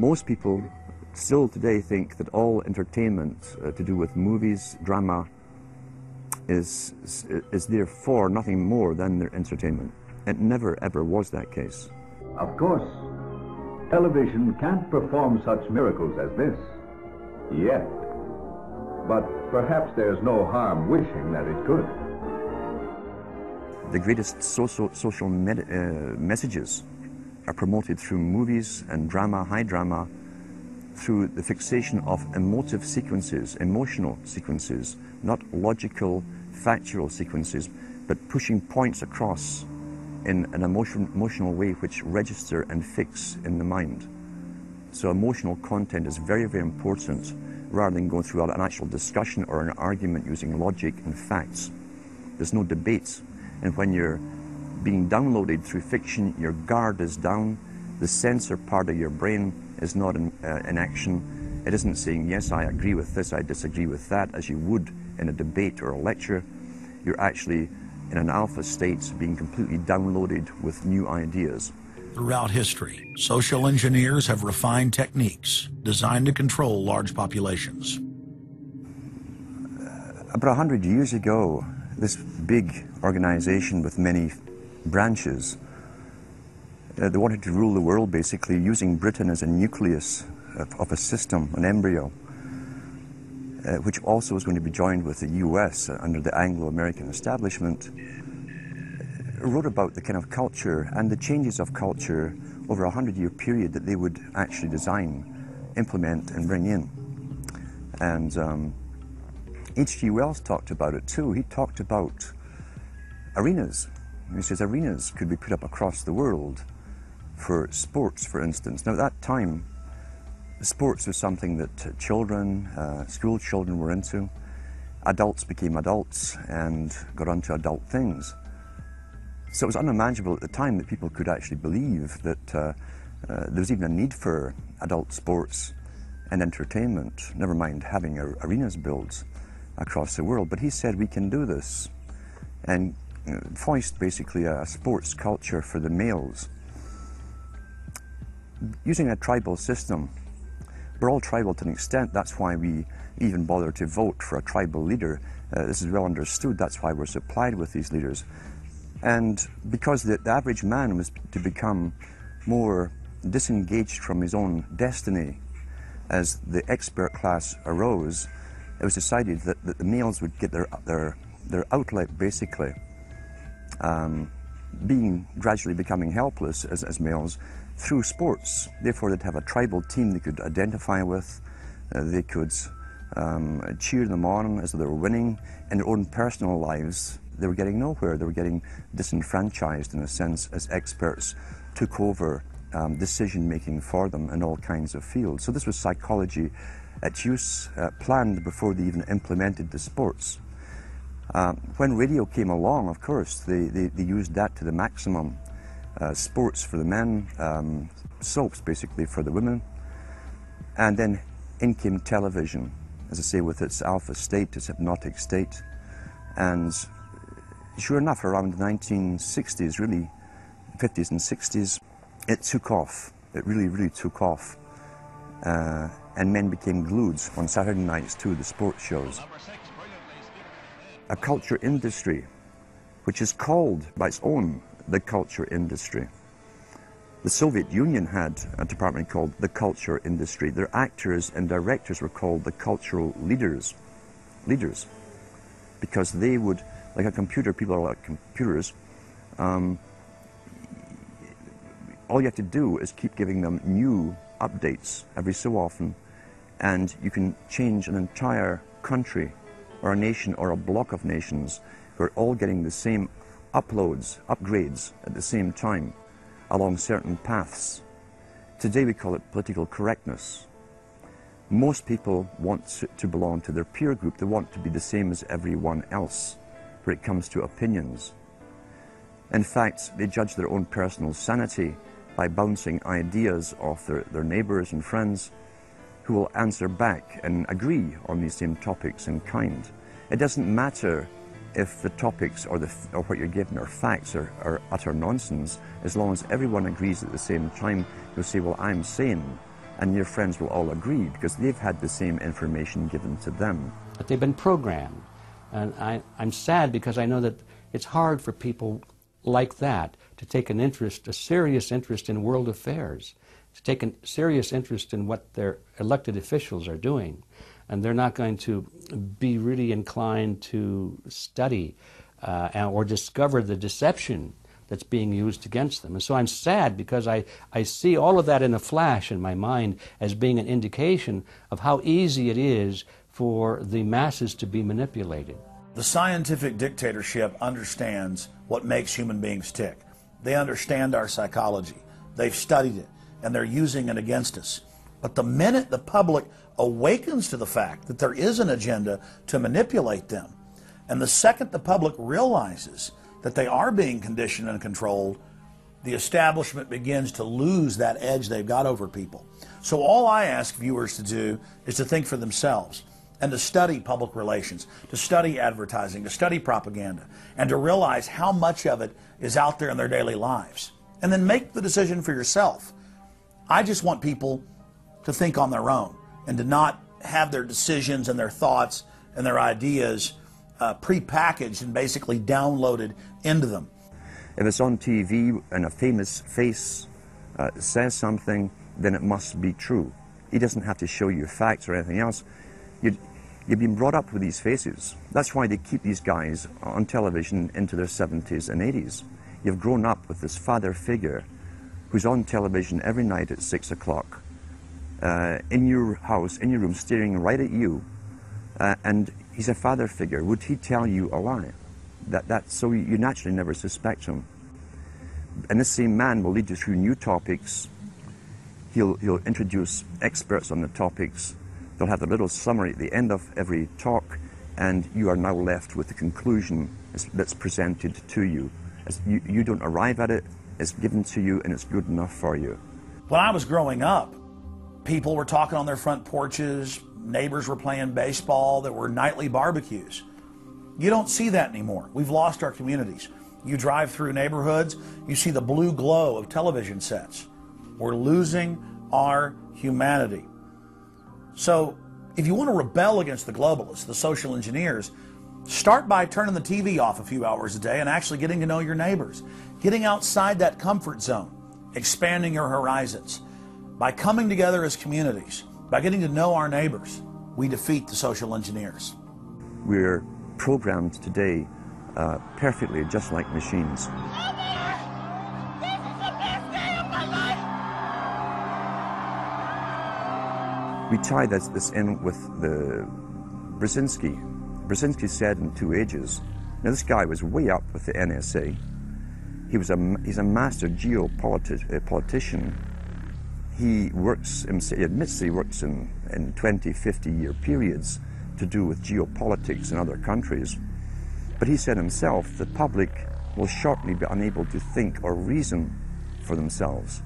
Most people still today think that all entertainment to do with movies, drama, is therefore nothing more than their entertainment. It never ever was that case. Of course, television can't perform such miracles as this, yet. But perhaps there's no harm wishing that it could. The greatest social messages are promoted through movies and drama, high drama, through the fixation of emotive sequences, emotional sequences, not logical, factual sequences, but pushing points across in an emotional way which register and fix in the mind. So emotional content is very, very important, rather than going through an actual discussion or an argument using logic and facts. There's no debate. And when you're being downloaded through fiction, your guard is down, the sensor part of your brain is not in action. It isn't saying, yes, I agree with this, I disagree with that, as you would in a debate or a lecture. You're actually in an alpha state, being completely downloaded with new ideas. Throughout history, social engineers have refined techniques designed to control large populations. About 100 years ago, this big organization with many branches, they wanted to rule the world basically using Britain as a nucleus of a system, an embryo, which also was going to be joined with the US under the Anglo-American establishment. Wrote about the kind of culture and the changes of culture over a 100-year period that they would actually design, implement and bring in. And H.G. Wells talked about it too. He talked about arenas. He says arenas could be put up across the world for sports, for instance. Now at that time, sports was something that children, school children were into. Adults became adults and got onto adult things. So it was unimaginable at the time that people could actually believe that there was even a need for adult sports and entertainment, never mind having arenas built across the world. But he said, we can do this, and foist basically a sports culture for the males. Using a tribal system, we're all tribal to an extent, that's why we even bother to vote for a tribal leader. This is well understood, that's why we're supplied with these leaders. And because the average man was to become more disengaged from his own destiny as the expert class arose, it was decided that the males would get their outlet, basically, gradually becoming helpless as males through sports. Therefore, they'd have a tribal team they could identify with, they could cheer them on as they were winning. In their own personal lives, they were getting nowhere. They were getting disenfranchised, in a sense, as experts took over decision-making for them in all kinds of fields. So this was psychology at use, planned before they even implemented the sports. When radio came along, of course, they used that to the maximum. Sports for the men, soaps basically for the women. And then in came television, as I say, with its alpha state, its hypnotic state. And sure enough, around the 1960s, really, 50s and 60s, it took off. It really, really took off. And men became glued on Saturday nights to the sports shows. A culture industry, which is called by its own the culture industry. The Soviet Union had a department called the culture industry. Their actors and directors were called the cultural leaders, because they would, like a computer, people are like computers, all you have to do is keep giving them new updates every so often, and you can change an entire country or a nation or a block of nations who are all getting the same upgrades at the same time along certain paths. Today we call it political correctness. Most people want to belong to their peer group. They want to be the same as everyone else when it comes to opinions. In fact, they judge their own personal sanity by bouncing ideas off their neighbors and friends who will answer back and agree on these same topics in kind. It doesn't matter if the topics or what you're given are facts or utter nonsense. As long as everyone agrees at the same time, you'll say, well, I'm sane, and your friends will all agree because they've had the same information given to them. But they've been programmed, and I'm sad because I know that it's hard for people like that to take an interest, a serious interest in world affairs, to take a serious interest in what their elected officials are doing, and they're not going to be really inclined to study or discover the deception that's being used against them. And so I'm sad because I see all of that in a flash in my mind as being an indication of how easy it is for the masses to be manipulated. The scientific dictatorship understands what makes human beings tick. They understand our psychology. They've studied it, and they're using it against us. But the minute the public awakens to the fact that there is an agenda to manipulate them, and the second the public realizes that they are being conditioned and controlled, the establishment begins to lose that edge they've got over people. So all I ask viewers to do is to think for themselves and to study public relations, to study advertising, to study propaganda, and to realize how much of it is out there in their daily lives. And then make the decision for yourself. I just want people to think on their own and to not have their decisions and their thoughts and their ideas prepackaged and basically downloaded into them. If it's on TV and a famous face says something, then it must be true. He doesn't have to show you facts or anything else. You've been brought up with these faces. That's why they keep these guys on television into their 70s and 80s. You've grown up with this father figure who's on television every night at 6 o'clock, in your house, in your room, staring right at you, and he's a father figure. Would he tell you a lie? So you naturally never suspect him. And this same man will lead you through new topics. He'll introduce experts on the topics. They'll have a little summary at the end of every talk, and you are now left with the conclusion that's presented to you. You don't arrive at it. It's given to you, and it's good enough for you. When I was growing up, people were talking on their front porches, neighbors were playing baseball, there were nightly barbecues. You don't see that anymore. We've lost our communities. You drive through neighborhoods, you see the blue glow of television sets. We're losing our humanity. So if you want to rebel against the globalists, the social engineers, start by turning the TV off a few hours a day and actually getting to know your neighbors, getting outside that comfort zone, expanding your horizons. By coming together as communities, by getting to know our neighbors, we defeat the social engineers. We're programmed today perfectly, just like machines. Oh my! This is the best day of my life! We tie this in with the Brzezinski. Brzezinski said in Two Ages. Now this guy was way up with the NSA. He's a master geopolitician. He admits he works in 20, 50-year periods to do with geopolitics in other countries. But he said himself, the public will shortly be unable to think or reason for themselves.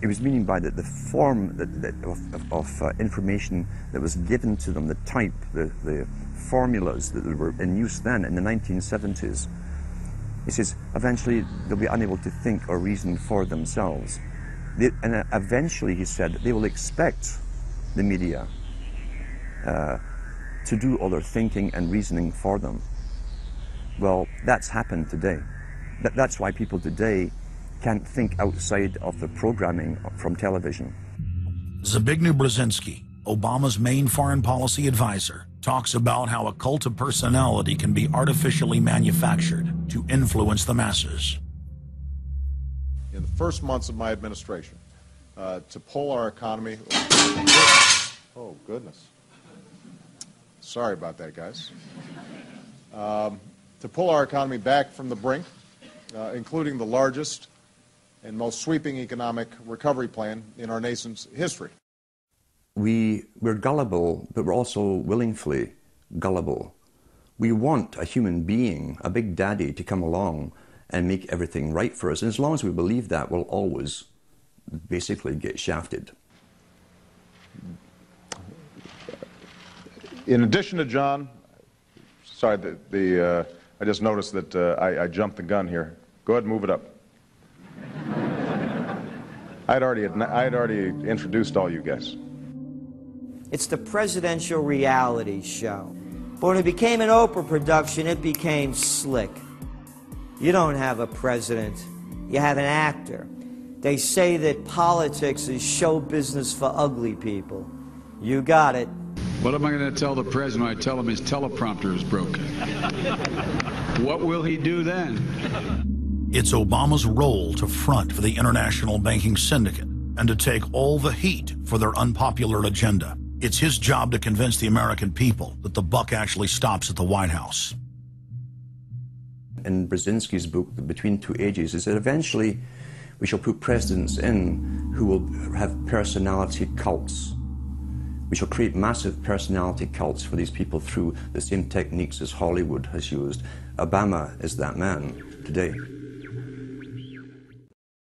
It was meaning by that the form of information that was given to them, the type, the formulas that were in use then in the 1970s. He says, eventually they'll be unable to think or reason for themselves. And eventually, he said, that they will expect the media to do all their thinking and reasoning for them. Well, that's happened today. That's why people today can't think outside of the programming from television. Zbigniew Brzezinski, Obama's main foreign policy advisor, talks about how a cult of personality can be artificially manufactured to influence the masses. In the first months of my administration, to pull our economy... Oh, goodness. Sorry about that, guys. To pull our economy back from the brink, including the largest and most sweeping economic recovery plan in our nation's history. We're gullible, but we're also willingly gullible. We want a human being, a big daddy, to come along and make everything right for us. And as long as we believe that, we'll always basically get shafted. In addition to John, sorry, I just noticed that I jumped the gun here. Go ahead, move it up. I'd already introduced all you guys. It's the presidential reality show. But when it became an Oprah production, it became slick. You don't have a president. You have an actor. They say that politics is show business for ugly people. You got it. What am I going to tell the president when I tell him his teleprompter is broken? What will he do then? It's Obama's role to front for the international banking syndicate and to take all the heat for their unpopular agenda. It's his job to convince the American people that the buck actually stops at the White House. In Brzezinski's book, Between Two Ages, is that eventually we shall put presidents in who will have personality cults. We shall create massive personality cults for these people through the same techniques as Hollywood has used. Obama is that man today.